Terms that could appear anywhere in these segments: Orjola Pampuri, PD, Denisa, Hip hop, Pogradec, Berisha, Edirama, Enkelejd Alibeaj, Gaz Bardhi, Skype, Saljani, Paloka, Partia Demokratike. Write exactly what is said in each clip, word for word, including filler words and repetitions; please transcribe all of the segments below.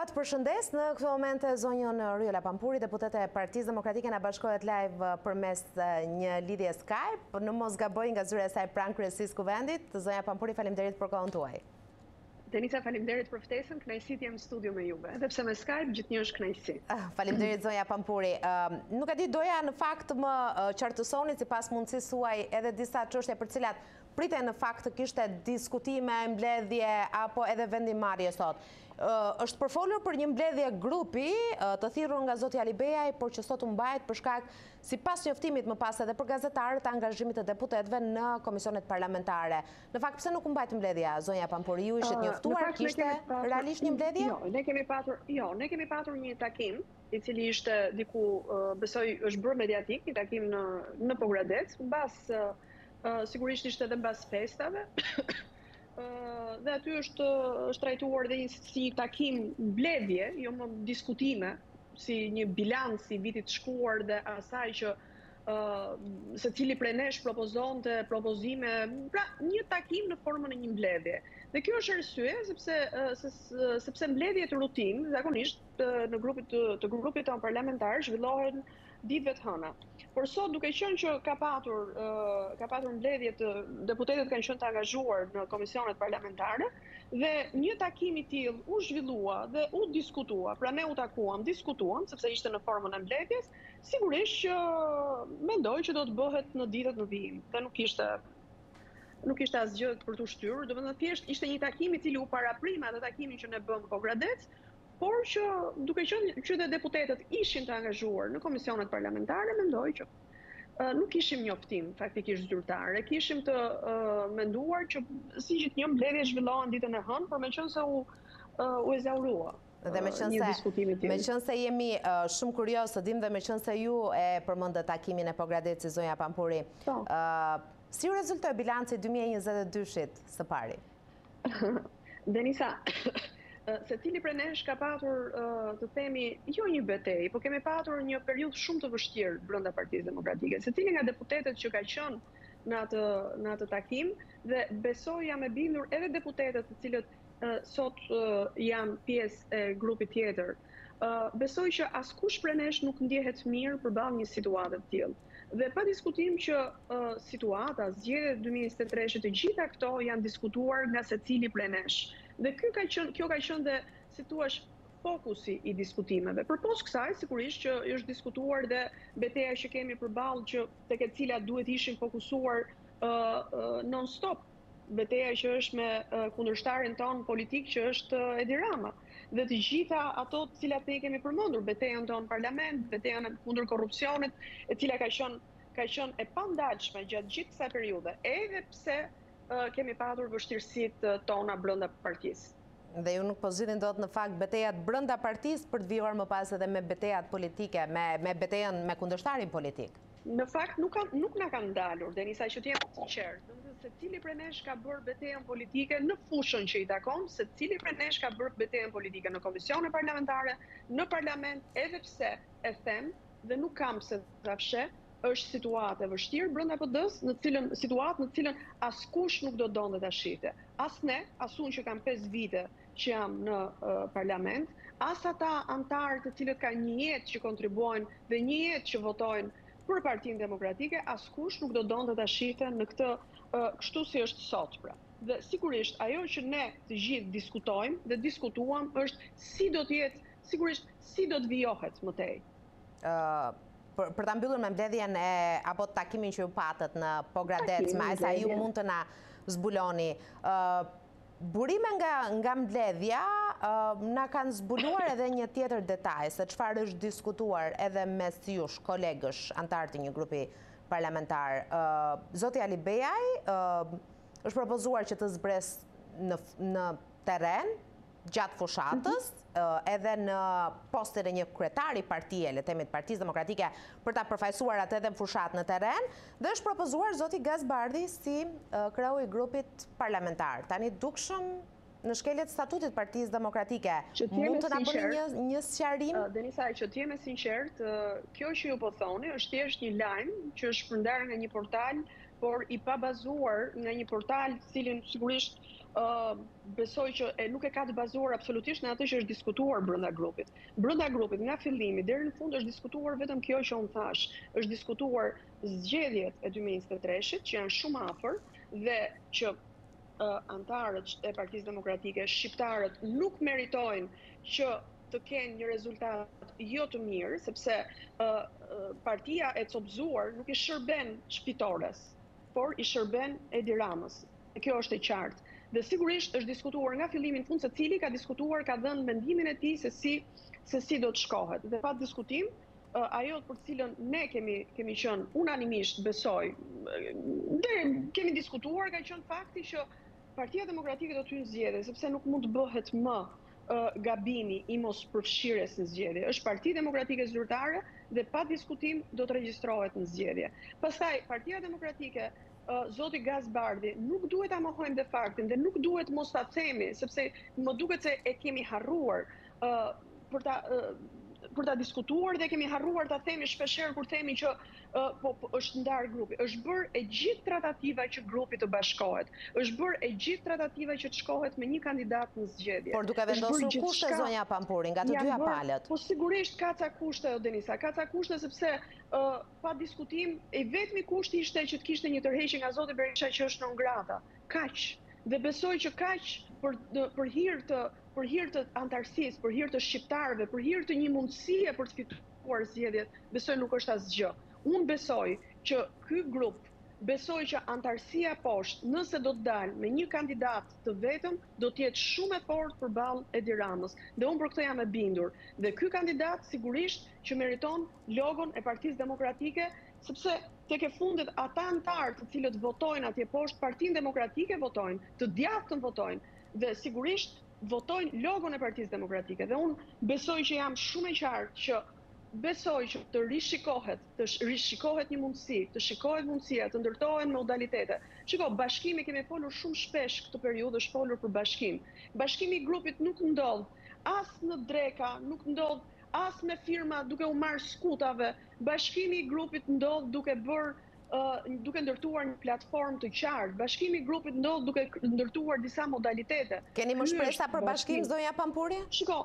Atë përshëndes në këtë moment zonjën Orjola Pampuri, deputete e Partisë Demokratike na bashkohet live përmes një lidhje Skype, në mos gaboj nga zyra e saj pranë kryesisë kuvendit. Zonja Pampuri, faleminderit për kohën tuaj. Denisa, faleminderit për ftesën, kënaqësi jam në studio me juve, edhe pse me Skype gjithnjë është kënaqësi. Faleminderit zonja Pampuri. Nuk e di, doja në fakt më qartësoni sipas mundësisë suaj edhe disa çështje për cilat pritet në fakt të kishte diskutime, mbledhje apo edhe vendimarrje sot. Është përfolur për një mbledhje grupi të thirrur nga zoti Alibeaj, por që sot u mbahet për shkak sipas njoftimit më pas edhe për gazetarët të angazhimit të deputetëve në komisionet parlamentare. Në fakt pse nuk u mbajt mbledhja zonja Pampuri, ju ishit njoftuar, kishte realisht një mbledhje? Jo, ne kemi patur, jo, ne kemi patur një takim i cili ishte diku besoj është bërë mediatik, një takim në në Pogradec, mbas sigurisht ishte edhe mbas festave. Dhe aty është trajtuar dhe si takim mbledhje, jo më diskutime, si një bilanc i vitit shkuar dhe asaj që secili prej nesh propozonte propozime, pra një takim në formën e një mbledhje. Dhe kjo është arsye sepse sepse mbledhjet rutinë zakonisht në grupet të grupit të parlamentarë zhvillohen ditëve të hëna. Por sot, duke qenë që ka patur ka patur mbledhje të deputetët kanë qenë të angazhuar në komisionet parlamentare dhe një takim i tillë u zhvillua dhe u diskutua. Pra ne u takuam, diskutuam sepse ishte në formën e mbledhjes, sigurisht që mendoj që do të bëhet në ditët e vijim. Dhe nuk ishte nuk ishte asgjë për të shtyrë, domethënë thjesht ishte një takim i cili u paraprim atë takimin që ne bëm në Pogradec. Por që duke qenë që deputetët ishin të angazhuar në komisionet parlamentare, mendoj që nuk kishim njoftim faktikisht zyrtar, e kishim të menduar që si gjithnjë mbledhje zhvillohen ditën e hënë, por meqenëse se u u ezaurua. Dhe meqenëse se jemi shumë kurioz të dim dhe meqenëse ju e përmendët takimin e Pogradecit zonja Pampuri, si rezultoi bilanci dy mijë e njëzet e dy-shit së pari? Denisa, se cili prej nesh ka patur të themi jo një betejë, por kemi patur një periudhë shumë të vështirë brenda Partisë Demokratike. Se cili nga deputetët që ka qenë në atë në atë takim dhe besoj jam e bindur edhe deputetët të cilët sot janë pjesë e grupit tjetër. Besoj që askush prej nesh nuk ndjehet mirë përballë një situate të tillë. Dhe pa diskutim që situata, zgjedhjet dy mijë e njëzet e tre të gjitha këto janë diskutuar nga secili prej nesh. Dhe kjo ka qenë, kjo ka qenë dhe, si thua, fokusi i diskutimeve. Përpos kësaj, sigurisht që është diskutuar dhe betejë që kemi përballë që tek e cila duhet ishin fokusuar uh, uh, non-stop, betejë që është me uh, kundërshtarin ton politik që është uh, Edirama. Dhe të gjitha ato të cilat ne kemi përmendur, betejën ton parlament, betejën kundër korrupsionit, e cila ka qenë ka qenë e pandalshme gjatë gjithë kësaj periudhe, edhe pse kemi patur vështirësitë tona brenda partisë. Dhe ju nuk po zgjidhin dot në fakt betejat brenda partisë për të vijuar më pas edhe me betejat politike, me me betejën me kundërshtarin politik. Në fakt nuk kanë nuk na kanë ndalur, derisa që të jem sinqert, domethënë se cili prej nesh ka bërë betejën politike në fushën që i takon, se cili prej nesh ka bërë betejën politike në komisione parlamentare, në parlament, edhe pse e them dhe nuk kam se ta fshë është situatë e vështirë brenda P D-s, në cilën situatë në cilën askush nuk do donte ta shihte. As ne, as unë që kam pesë vite që jam në uh, parlament, as ata antarë të cilët kanë një jetë që kontribuojnë dhe një jetë që votojnë për Partinë Demokratike, askush nuk do donte ta shihte në këtë uh, kështu si është sot pra. Dhe sigurisht ajo që ne të gjithë diskutojmë dhe diskutuam është si do të jetë, sigurisht si do të vijohet më tej. Uh... Për ta mbyllur me mbledhjen e apo takimin që ju patët në Pogradec, më sa ju mund të na zbuloni. Burime nga nga mbledhja na kanë zbuluar edhe një tjetër detaj se çfarë është diskutuar edhe mes jush kolegësh antar të një grupi parlamentar. Zoti Alibeaj është propozuar që të zbres në në terren gjatë fushatës, edhe në postin e një kryetari partie, le të themi të Partisë Demokratike, për ta përfaqësuar atë edhe në fushat në terren, dhe është propozuar zoti Gaz Bardhi si kreu i grupit parlamentar. Tani dukshëm në shkeljet statutit Partisë Demokratike. Mund të na bëni një një sqarim? Denisa, që të jemi sinqert, kjo që ju po thoni është thjesht një lajm që është shpërndarë nga një portal, por i pa bazuar nga një portal, cilin sigurisht Uh, besoj që e, nuk e ka të bazuar absolutisht në atë që është diskutuar brenda grupit. Brenda grupit nga fillimi deri në fund është diskutuar vetëm kjo që unë thash, është diskutuar zgjedhjet e dy mijë e njëzet e tre-shit që janë shumë afër dhe që uh, antarët e Partisë Demokratike, shqiptarët nuk meritojnë që të kenë një rezultat jo të mirë, sepse uh, partia e copzuar nuk i shërben shpitores, por i shërben Ediramës. Kjo është e qartë. Dhe sigurisht është diskutuar nga fillimi në fund, se cili ka diskutuar, ka dhënë mendimin e tij se si se si do të shkohet. Dhe pa diskutim, ajo për cilën ne kemi kemi qenë unanimisht, besoj, dhe kemi diskutuar, ka qenë fakti që Partia Demokratike do të hyjë në zgjedhje, sepse nuk mund të bëhet më gabimi i mos përfshirjes në zgjedhje. Është Partia Demokratike zyrtare dhe pa diskutim do të regjistrohet në zgjedhje. Pastaj Partia Demokratike Zoti Gaz Bardhi, nuk duhet ta mohojmë dhe faktin dhe nuk duhet mos ta themi, sepse më duket se e kemi harruar uh, për ta uh, për ta diskutuar dhe kemi harruar ta themi shpeshherë kur themi që uh, po, po është ndar grupi. Është bërë e gjithë tratativa që grupi të bashkohet. Është bërë e gjithë tratativa që të shkohet me një kandidat në zgjedhje. Por duke vendosur kushte zonja Pampuri nga të dyja palët. Po sigurisht ka ca kushte, o Denisa, ka ca kushte sepse Uh, pa diskutim, e vetmi kushti ishte që të kishte një tërheqje nga zoti Berisha që është non grata. Kaq. Dhe besoj që kaq për dë, për hir të për hir të antarësisë, për hir të shqiptarëve, për hir të një mundësie për të fituar zgjedhjet, besoj nuk është asgjë. Unë besoj që ky grup, besoj që antarësia poshtë, nëse do të dalë me një kandidat të vetëm, do të jetë shumë e fortë përballë Ediramës. Dhe unë për këtë jam e bindur. Dhe ky kandidat sigurisht që meriton logon e Partisë Demokratike, sepse tek e fundit ata antarë të cilët votojnë atje poshtë Partinë Demokratike votojnë, të djathtën votojnë, dhe sigurisht votojnë logon e Partisë Demokratike. Dhe unë besoj që jam shumë e qartë që besoj që të rishikohet, të rishikohet një mundësi, të shikohet mundësia, të ndërtohen modalitete. Shiko, bashkimi kemi folur shumë shpesh këtë periudhë, është folur për bashkim. Bashkimi i grupit nuk ndodh as në dreka, nuk ndodh as me firma duke u marrë skutave. Bashkimi i grupit ndodh duke bërë uh, duke ndërtuar një platformë të qartë. Bashkimi i grupit ndodh duke ndërtuar disa modalitete. Keni më shpresa për bashkim, zonja Pampuri? Shiko,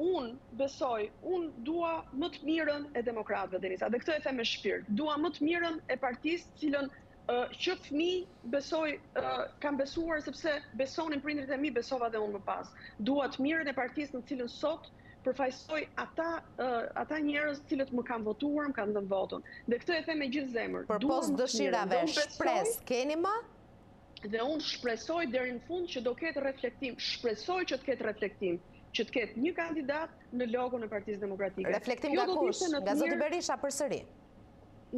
unë besoj, unë dua më të mirën e demokratëve, Denisa, dhe këtë e them me shpirt. Dua më të mirën e partisë, cilën uh, që fëmijë besoj, uh, kam besuar sepse besonin prindrit e mi, besova dhe unë më pas. Dua të mirën e partisë në cilën sot përfaqësoj ata uh, ata njerëz cilët më kanë votuar, më kanë dhënë votën. Dhe këtë e them me gjithë zemër. Përpos dëshirave, shpres, keni më? Dhe unë shpresoj deri në fund që do ketë reflektim, shpresoj që të ketë reflektim, që të ketë një kandidat në logon e Partisë Demokratike. Reflektim nga kush? Nga zoti Berisha përsëri.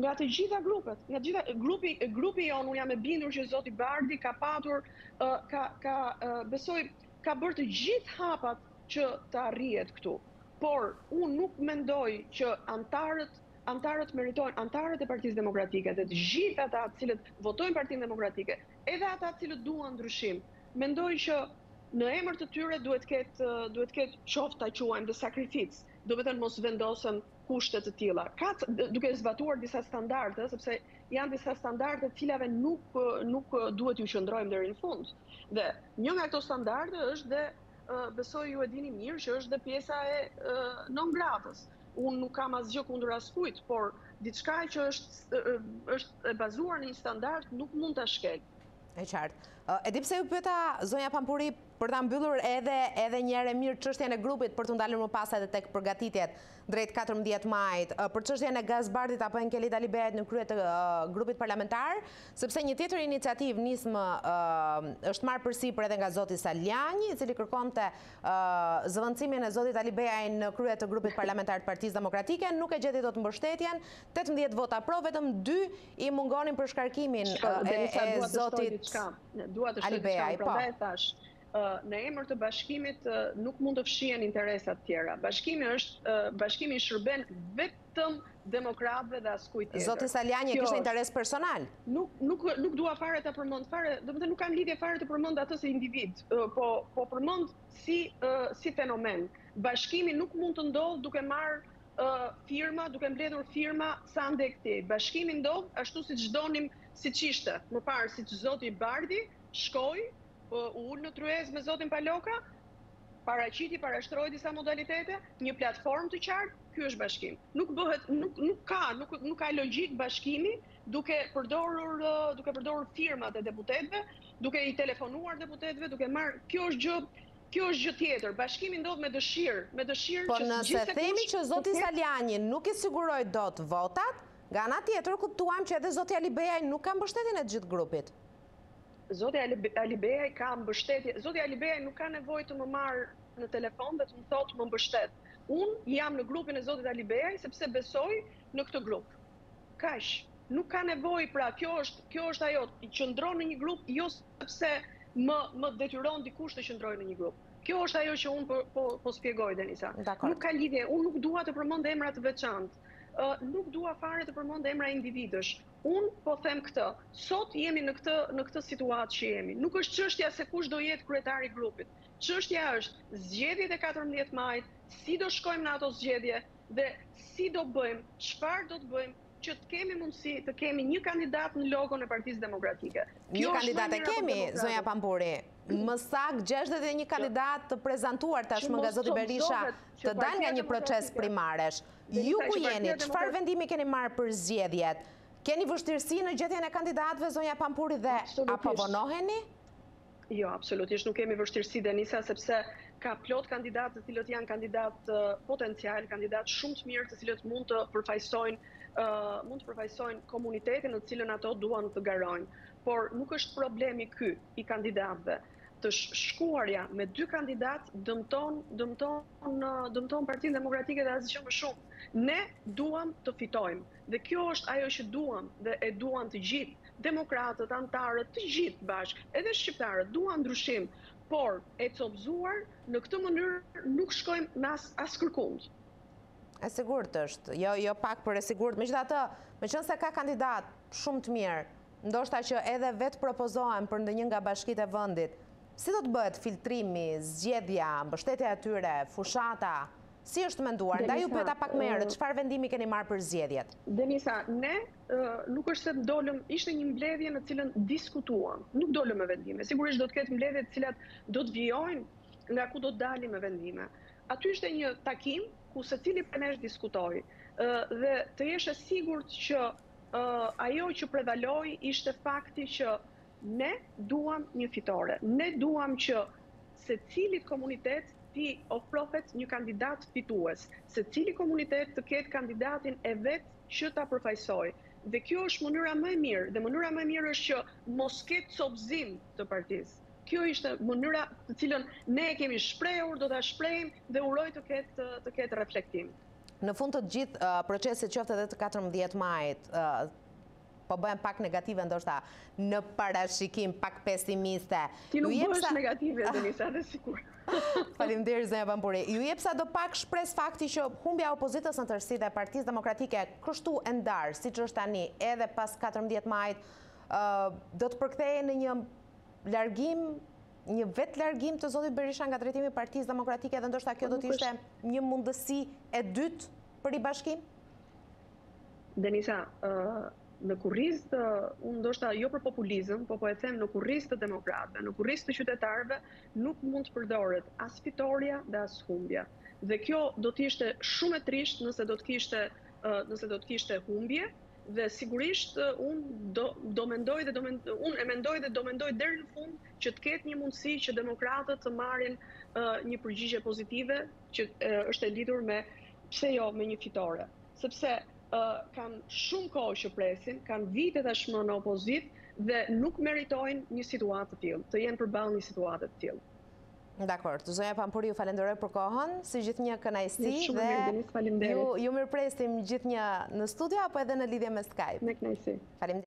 Nga të gjitha grupet, nga të gjitha grupi grupi jon, unë jam e bindur që zoti Bardhi ka patur uh, ka ka uh, besoj ka bërë të gjithë hapat që të arrihet këtu. Por unë nuk mendoj që antarët antarët meritojnë, antarët e Partisë Demokratike dhe të gjithë ata të cilët votojnë Partinë Demokratike, edhe ata të cilët duan ndryshim, mendoj që në emër të tyre duhet ketë duhet ketë qoftë ta quajmë dhe sakrificë. Do vetëm mos vendosen kushte të tilla. Ka duke zbatuar disa standarde, sepse janë disa standarde të cilave nuk nuk duhet ju qëndrojmë deri në fund. Dhe një nga këto standarde është dhe besoj ju e dini mirë që është dhe pjesa e uh, non gratës. Unë nuk kam asgjë kundër askujt, por diçka që është uh, është e bazuar në një standard nuk mund ta shkel. E qartë. Uh, e di pse ju pyeta zonja Pampuri për ta mbyllur edhe edhe një herë mirë çështjen e grupit për të ndalur më pas edhe tek përgatitjet drejt katërmbëdhjetë majit, uh, për çështjen e Gaz Bardhit apo Enkelejd Alibeajit në krye të uh, grupit parlamentar, sepse një tjetër iniciativë nismë uh, është marrë përsipër edhe nga zoti Saljani, i cili kërkonte uh, zëvendësimin e zotit Alibeaj në krye të grupit parlamentar të Partisë Demokratike, nuk e gjeti dot mbështetjen, tetëmbëdhjetë vota pro, vetëm dy i mungonin për shkarkimin uh, e, e zotit Alibeaj. Uh, në emër të bashkimit uh, nuk mund të fshihen interesat tjera. Bashkimi është uh, bashkimi shërben vetëm demokratëve dhe askujt tjetër. Zoti Saljani kishte interes personal. Nuk nuk nuk dua fare ta përmend fare, domethënë nuk kam lidhje fare të përmend atë si individ, uh, po po përmend si uh, si fenomen. Bashkimi nuk mund të ndodh duke marrë uh, firma, duke mbledhur firma sa ndaj këtij. Bashkimi ndodh ashtu siç donim, siç ishte. Më parë siç zoti Bardhi shkoi ullë në tryezë me zotin Paloka, paraqiti, parashtroi disa modalitete, një platformë të qartë, ky është bashkim. Nuk bëhet, nuk nuk ka, nuk nuk ka logjik bashkimi duke përdorur duke përdorur firmat e deputetëve, duke I telefonuar deputetëve, duke marr, kjo është gjë Kjo është gjë tjetër, bashkimi ndodh me dëshirë, me dëshirë po që gjithë se kush. Po nëse themi që zoti Saljani nuk I siguroi dot votat, nga ana tjetër kuptuam që edhe zoti Alibeaj nuk ka mbështetjen e të gjithë grupit. Zoti Alibeaj ka mbështetje, zoti Alibeaj nuk ka nevojë të më marr në telefon dhe të më thotë më mbështet. Unë jam në grupin e zotit Alibeaj sepse besoj në këtë grup. Kaq, nuk ka nevojë, pra kjo është, kjo është ajo, qëndron në një grup jo sepse më më detyron dikush të qëndrojë në një grup. Kjo është ajo që unë po po, po shpjegoj Denisa. Nuk ka lidhje, unë nuk dua të përmend emra të veçantë. Uh, nuk dua fare të përmend emra individësh. Unë po them këtë. Sot jemi në këtë në këtë situatë që jemi. Nuk është çështja se kush do jetë kryetari I grupit. Çështja është zgjedhjet e katërmbëdhjetë majit, si do shkojmë në ato zgjedhje dhe si do bëjmë, çfarë do të bëjmë që të kemi mundësi të kemi një kandidat në logon e Partisë Demokratike. Kjo një kandidat e kemi, zonja Pampuri. Më saktë gjashtëdhjetë e një kandidat të prezantuar tashmë nga zoti Berisha të dalë nga një proces primaresh. Ju ku jeni? Çfarë vendimi keni marrë për zgjedhjet? Keni vështirësi në gjetjen e kandidatëve, zonja Pampuri, dhe apo vonoheni? Jo, absolutisht nuk kemi vështirësi Denisa sepse ka plot kandidatë të cilët janë kandidatë potencial, kandidatë shumë të mirë të cilët mund të përfaqësojnë Uh, mund të përfaqësojnë komunitetin në cilën ato duan të garojnë. Por nuk është problemi ky I kandidatëve. Të shkuarja me dy kandidatë dëmton, dëmton, dëmton Partinë Demokratike dhe asgjë më shumë. Ne duam të fitojmë dhe kjo është ajo që duam dhe e duan të gjithë, demokratët, antarët, të gjithë bashkë, edhe shqiptarët duan ndryshim, por e copzuar në këtë mënyrë nuk shkojmë në as, as kërkund. E sigurt është, jo, jo pak për e sigurt. Megjithatë, meqense ka kandidat shumë të mirë, ndoshta që edhe vetë propozohen për ndonjë nga bashkitë e vendit, si do të bëhet filtrimi, zgjedhja, mbështetja e tyre, fushata, si është menduar? Ndaj ju pyeta pak më herët, çfarë vendimi keni marrë për zgjedhjet? Denisa, ne nuk është se dolëm, ishte një mbledhje në cilën diskutuam, nuk dolëm me vendime. Sigurisht do të ketë mbledhje të cilat do të vijojnë nga ku do të dalim me vendime. Aty ishte një takim ku secili për nesh diskutoi dhe të jesh e sigurt që ajo që prevaloi ishte fakti që ne duam një fitore. Ne duam që secili komunitet ti ofrohet një kandidat fitues, secili komunitet të ketë kandidatin e vet që ta përfaqësojë. Dhe kjo është mënyra më e mirë, dhe mënyra më e mirë është që mos ketë copëzim të partisë. Kjo ishte mënyra të cilën ne e kemi shprehur, do ta shprehim dhe uroj të ketë të ketë reflektim. Në fund të gjithë uh, procesit qoftë edhe të katërmbëdhjetë majit, uh, po bëhen pak negative ndoshta në parashikim, pak pesimiste. Ti nuk bësh sa... negative, Denisa, dhe sikur. Faleminderit zonja Pampuri. Ju jep sa do pak shpresë fakti që humbja opozitës në tërësi dhe Partisë Demokratike kështu e ndarë, siç është tani, edhe pas katërmbëdhjetë majit, uh, do të përkthejë në një largim, një vet largim të zotit Berisha nga drejtimi I Partisë Demokratike dhe ndoshta kjo do të ishte një mundësi e dytë për ribashkim? Denisa, në kurriz të, unë ndoshta jo për populizëm, po po e them në kurriz të demokratëve, në kurriz të qytetarëve nuk mund të përdoret as fitoria dhe as humbja. Dhe kjo do të ishte shumë e trisht nëse do të kishte, nëse do të kishte humbje. Dhe sigurisht un do, do mendoj dhe do mendoj, un e mendoj dhe do mendoj deri në fund që të ketë një mundësi që demokratët të marrin uh, një përgjigje pozitive që uh, është e lidhur me pse jo me një fitore, sepse uh, kanë shumë kohë që presin, kanë vite tashmë në opozitë dhe nuk meritojnë një situatë të tillë, të jenë përballë një situate të tillë. Dakor, zonja Pampuri, ju falenderoj për kohën, si gjithnjë kënaqësi dhe ju, ju mirëpresim gjithnjë në studio apo edhe në lidhje me Skype. Me kënaqësi. Faleminderit.